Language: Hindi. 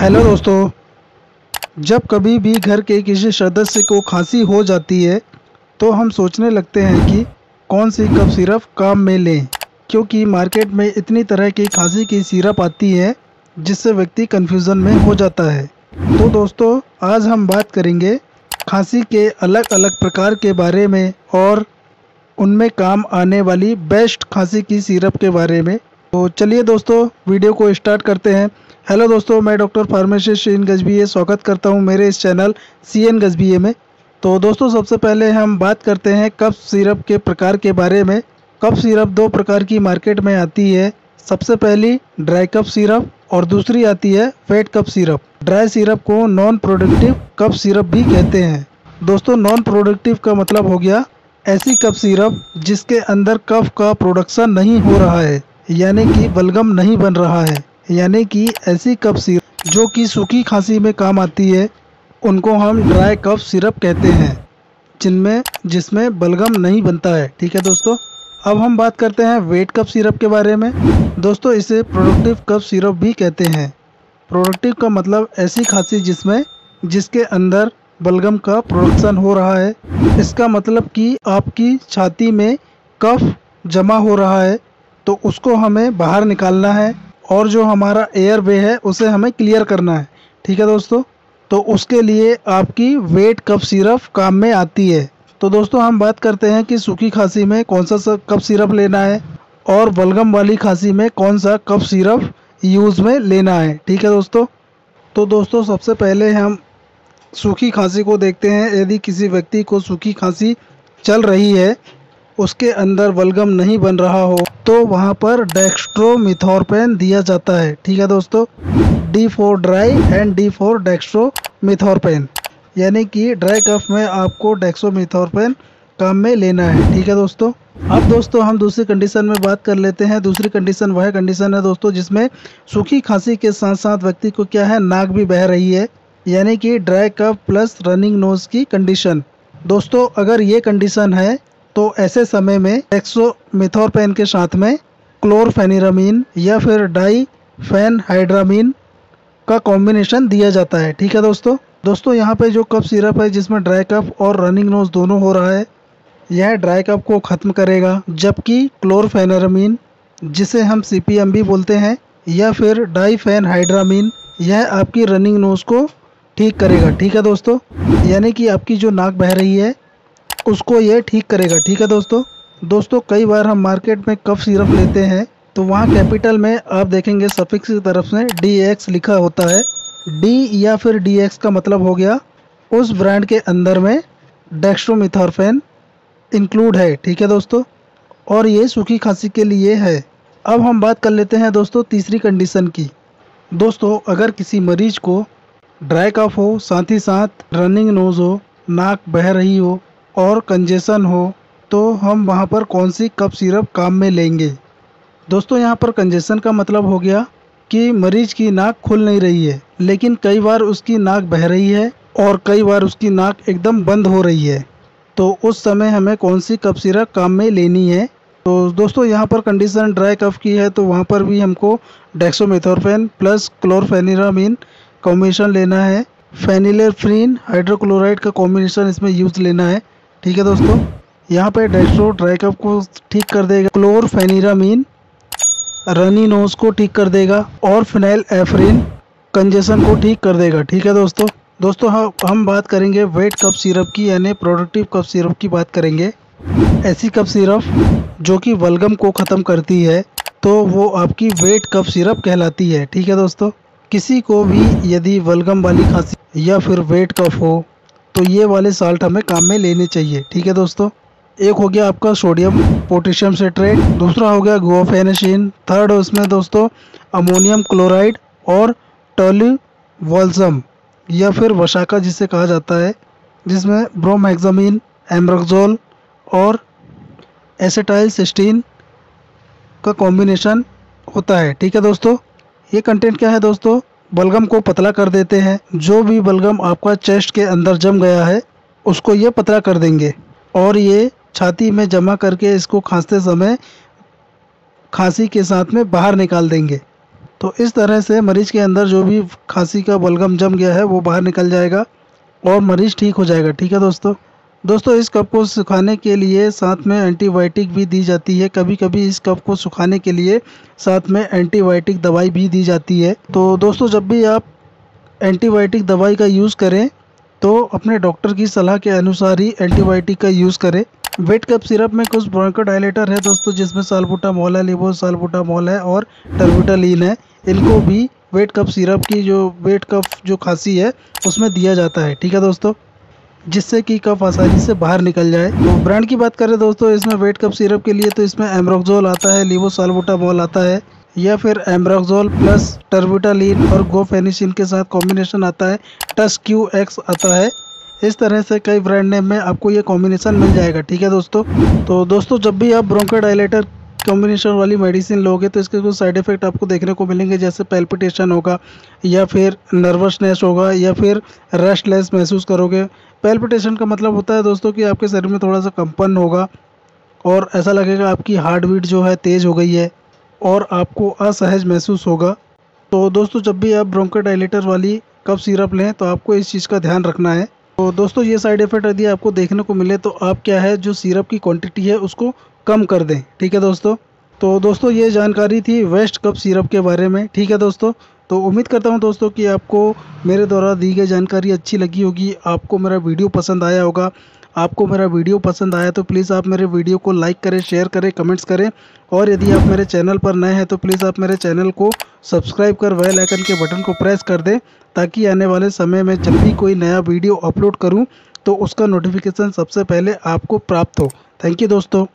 हेलो दोस्तों, जब कभी भी घर के किसी सदस्य को खांसी हो जाती है तो हम सोचने लगते हैं कि कौन सी कफ सिरप काम में लें, क्योंकि मार्केट में इतनी तरह की खांसी की सिरप आती है जिससे व्यक्ति कन्फ्यूज़न में हो जाता है। तो दोस्तों, आज हम बात करेंगे खांसी के अलग अलग प्रकार के बारे में और उनमें काम आने वाली बेस्ट खांसी की सिरप के बारे में। तो चलिए दोस्तों, वीडियो को स्टार्ट करते हैं। हेलो दोस्तों, मैं डॉक्टर फार्मासन गजबीये स्वागत करता हूं मेरे इस चैनल CN गजबीये में। तो दोस्तों, सबसे पहले हम बात करते हैं कफ सिरप के प्रकार के बारे में। कफ सिरप दो प्रकार की मार्केट में आती है। सबसे पहली ड्राई कफ सिरप और दूसरी आती है fate cough syrup. Dry syrup को नॉन प्रोडक्टिव कफ सिरप भी कहते हैं। दोस्तों, नॉन प्रोडक्टिव का मतलब हो गया ऐसी कफ सिरप जिसके अंदर कफ का प्रोडक्शन नहीं हो रहा है, यानी कि बलगम नहीं बन रहा है, यानी कि ऐसी कफ सिरप जो कि सूखी खांसी में काम आती है उनको हम ड्राई कफ सिरप कहते हैं, जिसमें बलगम नहीं बनता है। ठीक है दोस्तों, अब हम बात करते हैं वेट कफ सिरप के बारे में। दोस्तों, इसे प्रोडक्टिव कफ सिरप भी कहते हैं। प्रोडक्टिव का मतलब ऐसी खांसी जिसके अंदर बलगम का प्रोडक्शन हो रहा है। इसका मतलब कि आपकी छाती में कफ जमा हो रहा है तो उसको हमें बाहर निकालना है और जो हमारा एयर वे है उसे हमें क्लियर करना है। ठीक है दोस्तों, तो उसके लिए आपकी वेट कफ सिरप काम में आती है। तो दोस्तों, हम बात करते हैं कि सूखी खांसी में कौन सा कफ सिरप लेना है और बलगम वाली खांसी में कौन सा कफ सिरप यूज़ में लेना है। ठीक है दोस्तों, तो दोस्तों सबसे पहले हम सूखी खांसी को देखते हैं। यदि किसी व्यक्ति को सूखी खांसी चल रही है, उसके अंदर बलगम नहीं बन रहा हो तो वहाँ पर डेक्सट्रोमेथॉर्फन दिया जाता है। ठीक है दोस्तों, D4 dry and D4 dextromethorphan, यानी कि ड्राई कफ में आपको डेक्सट्रोमेथॉर्फन काम में लेना है। ठीक है दोस्तों, अब दोस्तों हम दूसरी कंडीशन में बात कर लेते हैं। दूसरी कंडीशन वह कंडीशन है दोस्तों जिसमें सूखी खांसी के साथ साथ व्यक्ति को क्या है, नाक भी बह रही है, यानी कि dry cough plus running nose की कंडीशन। दोस्तों, अगर ये कंडीशन है तो ऐसे समय में डेक्सट्रोमेथॉर्फन के साथ में क्लोरफेनिरामीन या फिर डाई फेन हाइड्रामीन का कॉम्बिनेशन दिया जाता है। ठीक है दोस्तों, यहाँ पे जो कफ सिरप है जिसमें ड्राई कफ और रनिंग नोज दोनों हो रहा है, यह ड्राई कफ को ख़त्म करेगा, जबकि क्लोरफेनिरामीन जिसे हम CPM भी बोलते हैं या फिर डाई फेन हाइड्रामीन, यह आपकी रनिंग नोज को ठीक करेगा। ठीक है दोस्तों, यानी कि आपकी जो नाक बह रही है उसको ये ठीक करेगा। ठीक है दोस्तों, कई बार हम मार्केट में कफ सिरप लेते हैं तो वहाँ कैपिटल में आप देखेंगे सफिक्स की तरफ से DX लिखा होता है। D या फिर DX का मतलब हो गया उस ब्रांड के अंदर में डेक्सट्रोमेथॉर्फन इंक्लूड है। ठीक है दोस्तों, और ये सूखी खांसी के लिए है। अब हम बात कर लेते हैं दोस्तों तीसरी कंडीशन की। दोस्तों, अगर किसी मरीज को ड्राई कफ हो, साथ ही साथ रनिंग नोज हो, नाक बह रही हो और कंजेशन हो, तो हम वहाँ पर कौन सी कफ सिरप काम में लेंगे। दोस्तों, यहाँ पर कंजेशन का मतलब हो गया कि मरीज की नाक खुल नहीं रही है, लेकिन कई बार उसकी नाक बह रही है और कई बार उसकी नाक एकदम बंद हो रही है, तो उस समय हमें कौन सी कफ सिरप काम में लेनी है। तो दोस्तों, यहाँ पर कंडीशन ड्राई कफ की है तो वहाँ पर भी हमको डेक्सट्रोमेथॉर्फन प्लस क्लोरफेनिरामीन कॉम्बिनेशन लेना है। फेनिलएफ्रिन हाइड्रोक्लोराइड का कॉम्बिनेशन इसमें यूज़ लेना है। ठीक है दोस्तों, यहाँ पे डेक्सट्रो ड्राई कफ को ठीक कर देगा, क्लोरफेनिरामीन रनी नोज को ठीक कर देगा और फेनिलएफ्रिन कंजेशन को ठीक कर देगा। ठीक है दोस्तों, हम बात करेंगे वेट कफ सिरप की, यानी प्रोडक्टिव कफ सिरप की बात करेंगे। ऐसी कफ सिरप जो कि बलगम को ख़त्म करती है तो वो आपकी वेट कफ सिरप कहलाती है। ठीक है दोस्तों, किसी को भी यदि बलगम वाली खांसी या फिर वेट कफ हो तो ये वाले साल्ट हमें काम में लेने चाहिए। ठीक है दोस्तों, एक हो गया आपका सोडियम पोटेशियम सेट्रेट, दूसरा हो गया गोफेनशीन, थर्ड उसमें दोस्तों अमोनियम क्लोराइड और टर्बुटालिन या फिर वसाका जिसे कहा जाता है, जिसमें ब्रोमैक्सामीन, एम्ब्रोक्सोल और एसिटाइल सिस्टीन का कॉम्बिनेशन होता है। ठीक है दोस्तों, ये कंटेंट क्या है दोस्तों, बलगम को पतला कर देते हैं। जो भी बलगम आपका चेस्ट के अंदर जम गया है उसको ये पतला कर देंगे और ये छाती में जमा करके इसको खांसते समय खांसी के साथ में बाहर निकाल देंगे। तो इस तरह से मरीज़ के अंदर जो भी खांसी का बलगम जम गया है वो बाहर निकल जाएगा और मरीज़ ठीक हो जाएगा। ठीक है दोस्तों इस कप को सुखाने के लिए साथ में एंटीबायोटिक भी दी जाती है। कभी कभी इस कप को सुखाने के लिए साथ में एंटीबायोटिक दवाई भी दी जाती है। तो दोस्तों जब भी आप एंटीबायोटिक दवाई का यूज़ करें तो अपने डॉक्टर की सलाह के अनुसार ही एंटीबायोटिक का यूज़ करें। वेट कप सिरप में कुछ ब्रोंकोडायलेटर है दोस्तों, जिसमें सालबुटामोल है, लेवोसालबुटामोल है और टर्बुटालिन है। इनको भी वेट कप सिरप की जो वेट कप जो खांसी है उसमें दिया जाता है। ठीक है दोस्तों, जिससे कि कफ आसानी से बाहर निकल जाए। तो ब्रांड की बात करें दोस्तों, इसमें वेट कप सिरप के लिए तो इसमें एम्ब्रोक्सोल आता है, लेवोसालबुटामोल आता है या फिर एम्ब्रोक्सोल प्लस टर्बुटालिन और गोफेनिसिन के साथ कॉम्बिनेशन आता है, TUS QX आता है। इस तरह से कई ब्रांड नेम में आपको ये कॉम्बिनेशन मिल जाएगा। ठीक है दोस्तों, तो दोस्तों जब भी आप ब्रोंकोडायलेटर कॉम्बिनेशन वाली मेडिसिन लोगे तो इसके कुछ साइड इफ़ेक्ट आपको देखने को मिलेंगे, जैसे पैल्पिटेशन होगा या फिर नर्वसनेस होगा या फिर रेस्टलेस महसूस करोगे। पैल्पिटेशन का मतलब होता है दोस्तों कि आपके शरीर में थोड़ा सा कंपन होगा और ऐसा लगेगा आपकी हार्ट बीट जो है तेज़ हो गई है और आपको असहज महसूस होगा। तो दोस्तों जब भी आप ब्रोंकोडायलेटर वाली कफ सिरप लें तो आपको इस चीज़ का ध्यान रखना है। तो दोस्तों ये साइड इफ़ेक्ट यदि आपको देखने को मिले तो आप क्या है जो सिरप की क्वांटिटी है उसको कम कर दें। ठीक है दोस्तों, तो दोस्तों ये जानकारी थी वेस्ट कप सिरप के बारे में। ठीक है दोस्तों, तो उम्मीद करता हूँ दोस्तों कि आपको मेरे द्वारा दी गई जानकारी अच्छी लगी होगी, आपको मेरा वीडियो पसंद आया होगा। आपको मेरा वीडियो पसंद आया तो प्लीज़ आप मेरे वीडियो को लाइक करें, शेयर करें, कमेंट्स करें और यदि आप मेरे चैनल पर नए हैं तो प्लीज़ आप मेरे चैनल को सब्सक्राइब कर बेल आइकन के बटन को प्रेस कर दें, ताकि आने वाले समय में जब भी कोई नया वीडियो अपलोड करूँ तो उसका नोटिफिकेशन सबसे पहले आपको प्राप्त हो। थैंक यू दोस्तों।